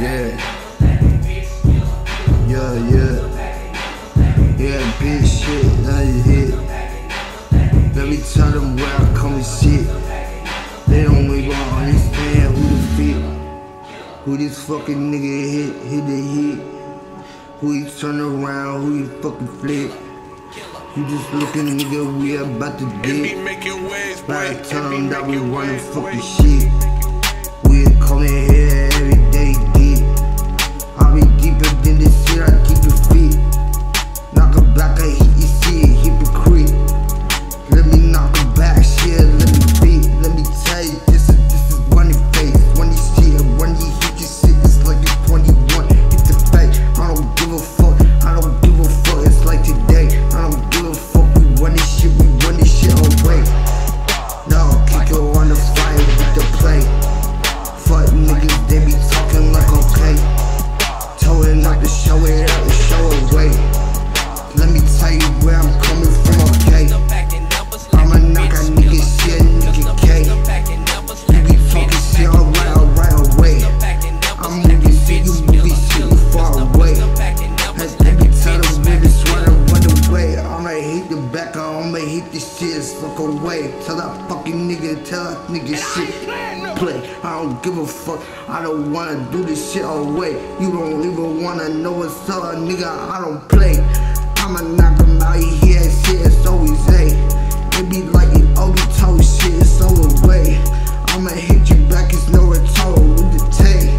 Yeah, bitch, shit, now you hit. Let me tell them where I come and shit. They don't even understand who the fit. Who this fucking nigga hit the hit. Who he turn around, who he fucking flip. You just looking, nigga, we about to dip. By the time that we running fucking shit. We coming here every day deep. I be deeper than this shit, I keep it fit. Knock a block, I hit you, see it, hypocrite. Let me knock a back, shit, let me beat. Let me tell you, this is running face. When you see it, when you hit your shit, it's like it's 21. Hit the face, I don't give a fuck, I don't give a fuck, it's like today. I don't give a fuck, we run this shit, away. No, kick her on the fire with the play. Fuck niggas, they be talking like okay. Told not to show it out and show away. Let me tell you where I'm coming from, okay? I'ma knock a nigga shit, nigga K. You be talking shit, alright, away. I'm moving shit, you moving shit, you far away. Back, I'ma hit this shit, fuck away. Tell that fucking nigga, tell that nigga shit, play. I don't give a fuck, I don't wanna do this shit away. You don't even wanna know what's up, nigga, I don't play. I'ma knock him out, you hear that shit, it's always A. It be like it always told shit, it's all away. I'ma hit you back, it's no return with the tape.